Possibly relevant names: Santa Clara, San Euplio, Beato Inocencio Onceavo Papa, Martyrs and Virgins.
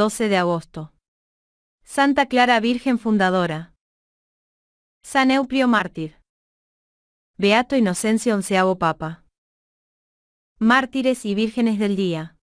12 de agosto. Santa Clara Virgen Fundadora. San Euplio Mártir. Beato Inocencio Onceavo Papa. Mártires y vírgenes del día.